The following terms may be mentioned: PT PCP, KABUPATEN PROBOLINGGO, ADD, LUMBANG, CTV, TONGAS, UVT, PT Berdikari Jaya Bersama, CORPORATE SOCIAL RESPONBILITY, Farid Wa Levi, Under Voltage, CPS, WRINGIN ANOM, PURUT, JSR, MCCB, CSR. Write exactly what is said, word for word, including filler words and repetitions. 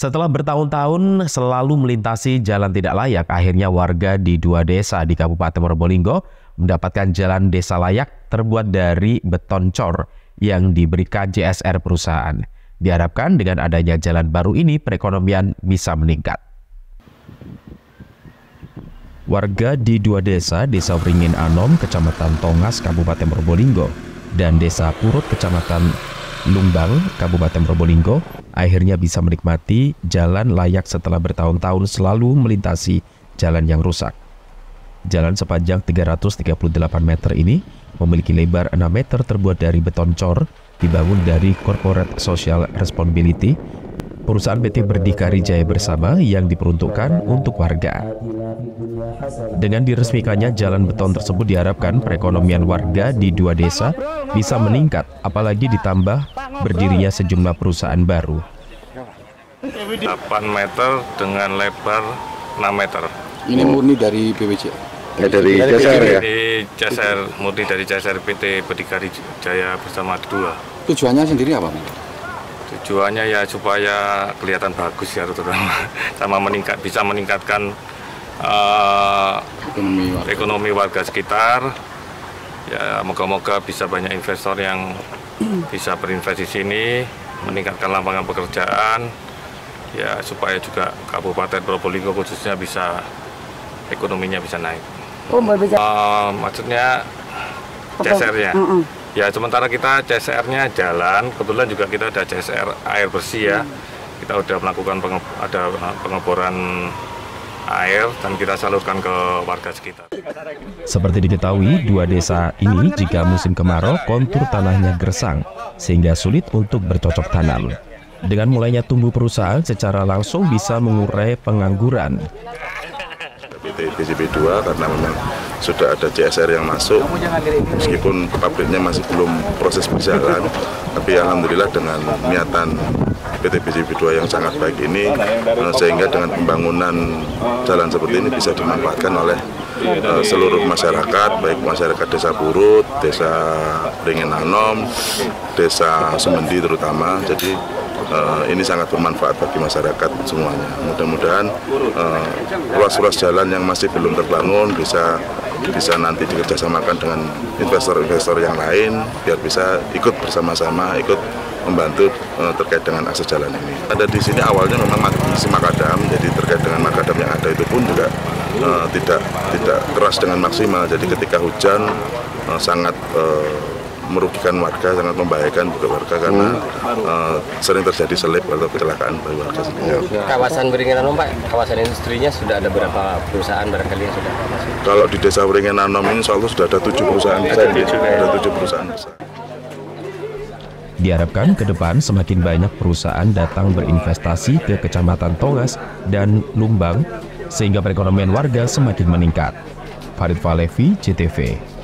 Setelah bertahun-tahun selalu melintasi jalan tidak layak, akhirnya warga di dua desa di Kabupaten Probolinggo mendapatkan jalan desa layak terbuat dari beton cor yang diberikan J S R perusahaan. Diharapkan dengan adanya jalan baru ini perekonomian bisa meningkat. Warga di dua desa, Desa Wringin Anom, Kecamatan Tongas, Kabupaten Probolinggo, dan Desa Purut, Kecamatan Lumbang, Kabupaten Probolinggo, akhirnya bisa menikmati jalan layak setelah bertahun-tahun selalu melintasi jalan yang rusak. Jalan sepanjang tiga ratus tiga puluh delapan meter ini memiliki lebar enam meter terbuat dari beton cor, dibangun dari Corporate Social Responsibility, perusahaan P T Berdikari Jaya Bersama yang diperuntukkan untuk warga. Dengan diresmikannya jalan beton tersebut diharapkan perekonomian warga di dua desa bisa meningkat, apalagi ditambah berdirinya sejumlah perusahaan baru. delapan meter dengan lebar enam meter. Ini murni dari P W J? Ya, dari J S R ya? J S R, murni dari J S R P T Berdikari Jaya Bersama dua. Tujuannya sendiri apa? Tujuannya ya supaya kelihatan bagus ya, terutama sama meningkat, bisa meningkatkan Uh, ekonomi, warga. ekonomi warga sekitar ya, moga-moga bisa banyak investor yang bisa berinvestasi di sini, meningkatkan lapangan pekerjaan ya, supaya juga Kabupaten Probolinggo khususnya bisa ekonominya bisa naik. Oh, uh, maksudnya C S R-nya uh -uh. ya, sementara kita C S R-nya jalan, kebetulan juga kita ada C S R air bersih ya, hmm. kita udah melakukan penge ada pengeboran air dan kita salurkan ke warga sekitar. Seperti diketahui, dua desa ini jika musim kemarau kontur tanahnya gersang sehingga sulit untuk bercocok tanam. Dengan mulainya tumbuh perusahaan secara langsung bisa mengurai pengangguran. P T P C P dua karena memang sudah ada J S R yang masuk, meskipun pabriknya masih belum proses berjalan, tapi alhamdulillah dengan niatan P T P C P dua yang sangat baik ini, sehingga dengan pembangunan jalan seperti ini bisa dimanfaatkan oleh uh, seluruh masyarakat, baik masyarakat Desa Purut, Desa Wringin Anom, Desa Sumendi terutama. Jadi Uh, ini sangat bermanfaat bagi masyarakat semuanya. Mudah-mudahan uh, ruas-ruas jalan yang masih belum terbangun bisa bisa nanti dikerjasamakan dengan investor-investor yang lain biar bisa ikut bersama-sama, ikut membantu uh, terkait dengan akses jalan ini. Ada di sini awalnya memang masih makadam, jadi terkait dengan makadam yang ada itu pun juga uh, tidak tidak keras dengan maksimal. Jadi ketika hujan uh, sangat uh, merugikan warga, sangat membahayakan buat warga karena uh, sering terjadi selip atau kecelakaan bagi warga sendiri. Kawasan Wringin Anom, Pak, kawasan industrinya sudah ada berapa perusahaan barangkali yang sudah masuk? Kalau di Desa Wringin Anom ini soalnya sudah ada tujuh perusahaan besar. Ada tujuh perusahaan besar. Diharapkan ke depan semakin banyak perusahaan datang berinvestasi ke Kecamatan Tongas dan Lumbang sehingga perekonomian warga semakin meningkat. Farid Wa Levi, C T V.